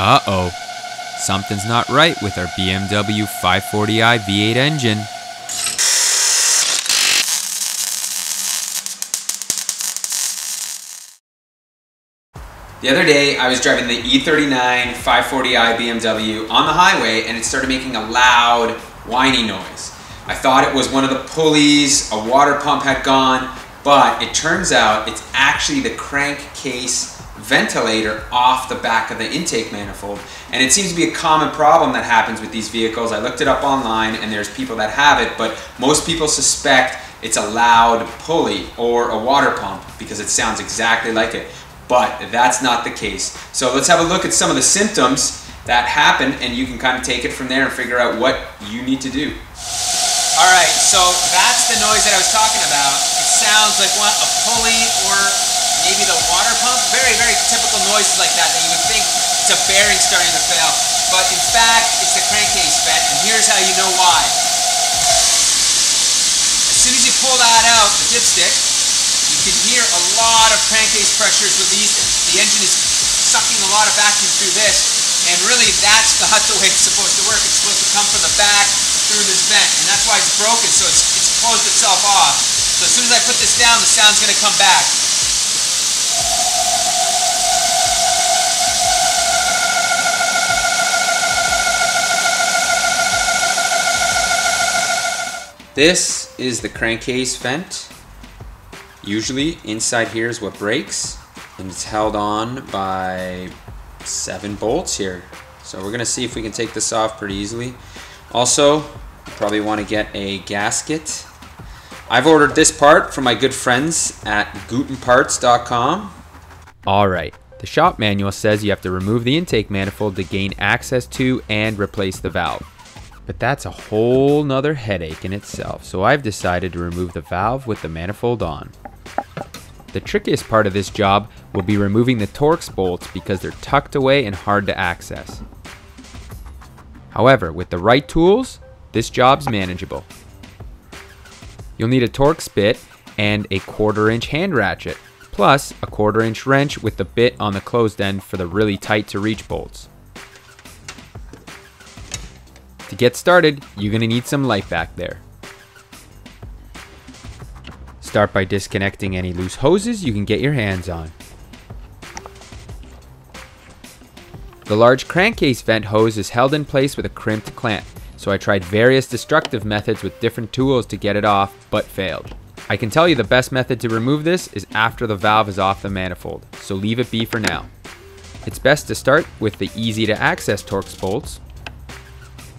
Uh-oh, something's not right with our BMW 540i V8 engine. The other day, I was driving the E39 540i BMW on the highway and it started making a loud, whiny noise. I thought it was one of the pulleys, a water pump had gone, but it turns out it's actually the crankcase ventilator off the back of the intake manifold. And it seems to be a common problem that happens with these vehicles. I looked it up online and there's people that have it, but most people suspect it's a loud pulley or a water pump because it sounds exactly like it. But that's not the case. So let's have a look at some of the symptoms that happen and you can kind of take it from there and figure out what you need to do. All right, so that's the noise that I was talking about. It sounds like a pulley or maybe the water pump. Very, very typical noises like that you would think it's a bearing starting to fail. But in fact, it's the crankcase vent, and here's how you know why. As soon as you pull that out, the dipstick, you can hear a lot of crankcase pressure is released. The engine is sucking a lot of vacuum through this, and really that's not the way it's supposed to work. It's supposed to come from the back through this vent, and that's why it's broken, so it's closed itself off. So as soon as I put this down, the sound's going to come back. This is the crankcase vent. Usually inside here is what breaks, and it's held on by 7 bolts here. So we're gonna see if we can take this off pretty easily. Also, probably wanna get a gasket. I've ordered this part from my good friends at gutenparts.com. All right, the shop manual says you have to remove the intake manifold to gain access to and replace the valve. But that's a whole nother headache in itself, so I've decided to remove the valve with the manifold on. The trickiest part of this job will be removing the Torx bolts because they're tucked away and hard to access. However, with the right tools, this job's manageable. You'll need a Torx bit and a 1/4-inch hand ratchet, plus a 1/4-inch wrench with the bit on the closed end for the really tight to reach bolts. To get started, you're gonna need some light back there. Start by disconnecting any loose hoses you can get your hands on. The large crankcase vent hose is held in place with a crimped clamp, so I tried various destructive methods with different tools to get it off, but failed. I can tell you the best method to remove this is after the valve is off the manifold, so leave it be for now. It's best to start with the easy to access Torx bolts.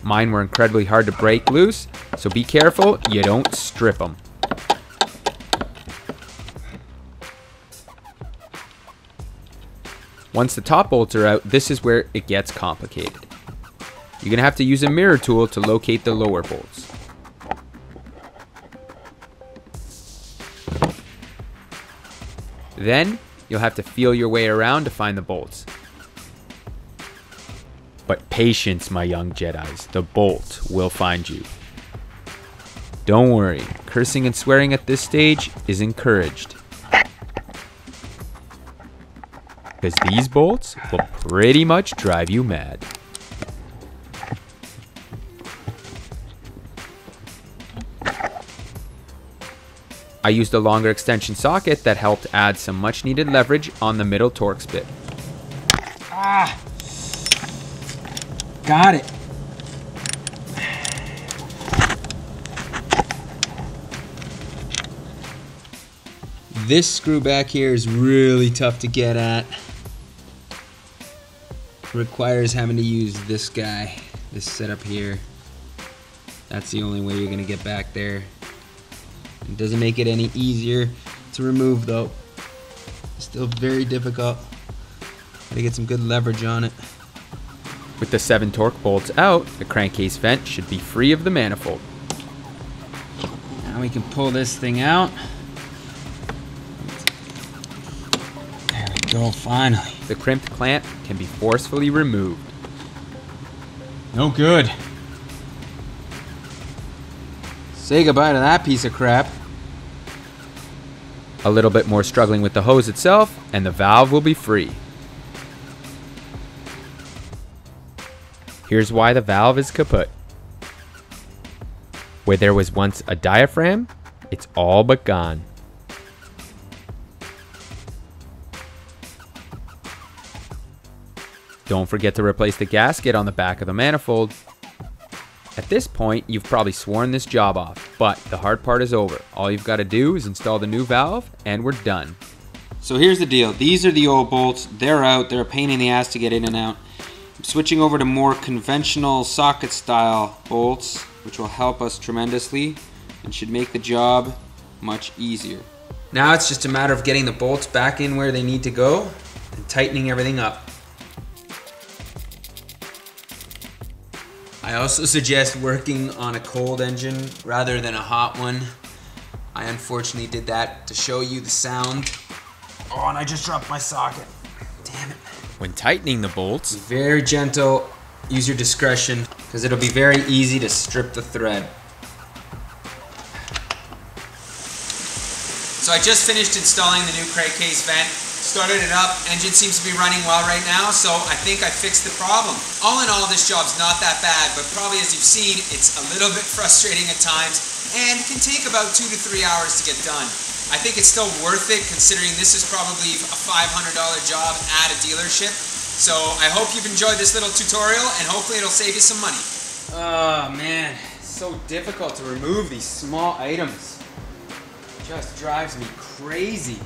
Mine were incredibly hard to break loose, so be careful you don't strip them. Once the top bolts are out, this is where it gets complicated. You're going to have to use a mirror tool to locate the lower bolts. Then, you'll have to feel your way around to find the bolts. But patience, my young Jedis, the bolt will find you. Don't worry, cursing and swearing at this stage is encouraged, because these bolts will pretty much drive you mad. I used a longer extension socket that helped add some much needed leverage on the middle Torx bit. Ah! Got it. This screw back here is really tough to get at. Requires having to use this guy, this setup here. That's the only way you're gonna get back there. It doesn't make it any easier to remove though. Still very difficult. Gotta get some good leverage on it. With the 7 Torx bolts out, the crankcase vent should be free of the manifold. Now we can pull this thing out. There we go, finally. The crimped clamp can be forcefully removed. No good. Say goodbye to that piece of crap. A little bit more struggling with the hose itself, and the valve will be free. Here's why the valve is kaput. Where there was once a diaphragm, it's all but gone. Don't forget to replace the gasket on the back of the manifold. At this point, you've probably sworn this job off, but the hard part is over. All you've got to do is install the new valve, and we're done. So here's the deal. These are the old bolts. They're out. They're a pain in the ass to get in and out. I'm switching over to more conventional socket style bolts, which will help us tremendously and should make the job much easier. Now it's just a matter of getting the bolts back in where they need to go and tightening everything up. I also suggest working on a cold engine rather than a hot one. I unfortunately did that to show you the sound. Oh, and I just dropped my socket. Damn it. When tightening the bolts, be very gentle, use your discretion, because it'll be very easy to strip the thread. So I just finished installing the new crank case vent. Started it up, engine seems to be running well right now, so I think I fixed the problem. All in all, this job's not that bad, but probably as you've seen, it's a little bit frustrating at times and can take about 2 to 3 hours to get done. I think it's still worth it considering this is probably a $500 job at a dealership. So I hope you've enjoyed this little tutorial and hopefully it'll save you some money. Oh man, it's so difficult to remove these small items. It just drives me crazy.